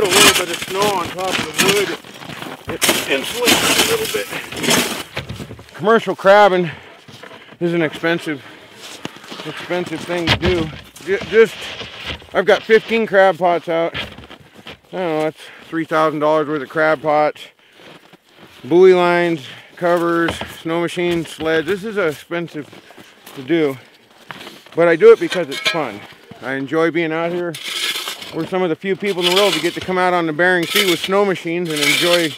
put a little bit of snow on top of the wood, it insulates a little bit. Commercial crabbing is an expensive thing to do. I've got 15 crab pots out. I don't know, that's $3,000 worth of crab pots, buoy lines, covers, snow machines, sleds. This is expensive to do, but I do it because it's fun. I enjoy being out here. We're some of the few people in the world to get to come out on the Bering Sea with snow machines and enjoy.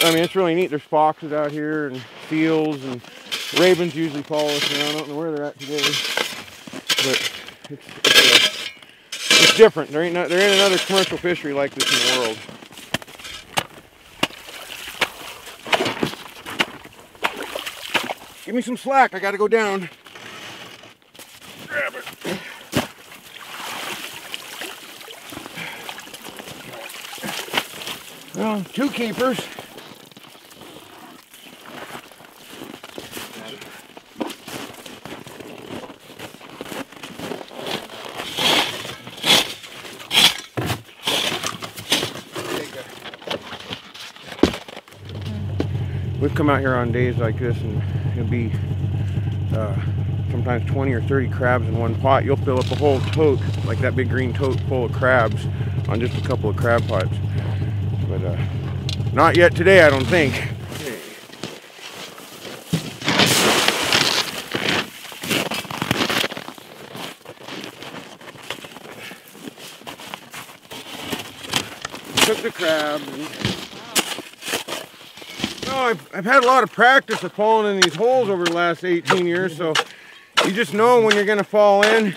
I mean, it's really neat. There's foxes out here and seals, and ravens usually follow us around. I don't know where they're at today, but it's different. There ain't another commercial fishery like this in the world. Give me some slack, I gotta go down. Grab it. Well, two keepers. We've come out here on days like this and it'll be sometimes 20 or 30 crabs in one pot. You'll fill up a whole tote, like that big green tote full of crabs, on just a couple of crab pots. But not yet today, I don't think. Okay. Took the crabs. I've had a lot of practice of falling in these holes over the last 18 years, so you just know when you're going to fall in,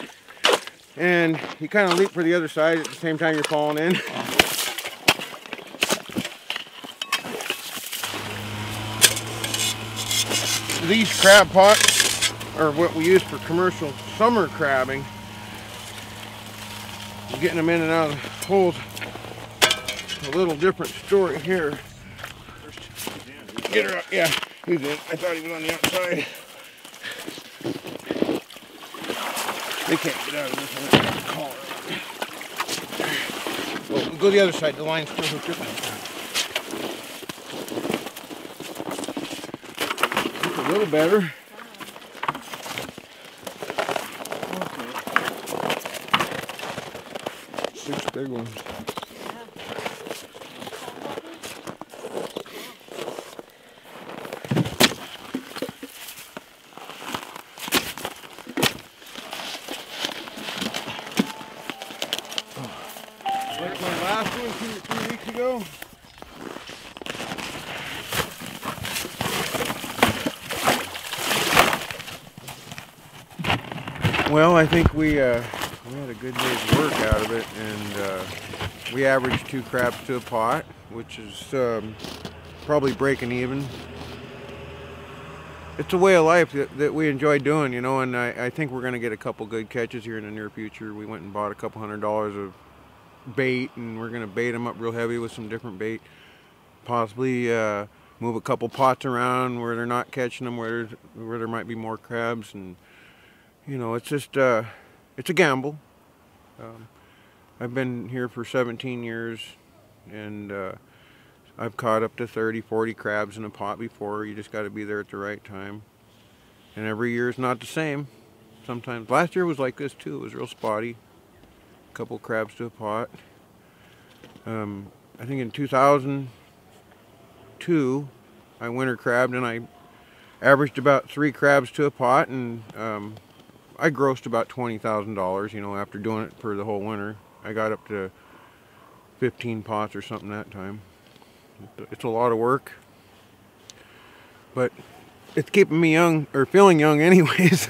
and you kind of leap for the other side at the same time you're falling in. These crab pots are what we use for commercial summer crabbing. Getting them in and out of the holes, a little different story here. Get her up, yeah. He's in. I thought he was on the outside. They can't get out of this one. Call her. Well, we'll go the other side. The line's still hooked up. Looks a little better. Okay. 6 big ones. Like my last one 2 or 3 weeks ago. Well, I think we had a good day's work out of it, and we averaged 2 crabs to a pot, which is probably breaking even. It's a way of life that we enjoy doing, you know, and I think we're going to get a couple good catches here in the near future. We went and bought a couple $100 of bait, and we're going to bait them up real heavy with some different bait, possibly move a couple pots around where they're not catching them, where there might be more crabs. And you know, it's just it's a gamble. I've been here for 17 years, and I've caught up to 30-40 crabs in a pot before. You just got to be there at the right time, and every year is not the same. Sometimes last year was like this too. It was real spotty, couple crabs to a pot. I think in 2002 I winter crabbed, and I averaged about 3 crabs to a pot, and I grossed about $20,000, you know, after doing it for the whole winter. I got up to 15 pots or something that time. It's a lot of work, but it's keeping me young, or feeling young anyways.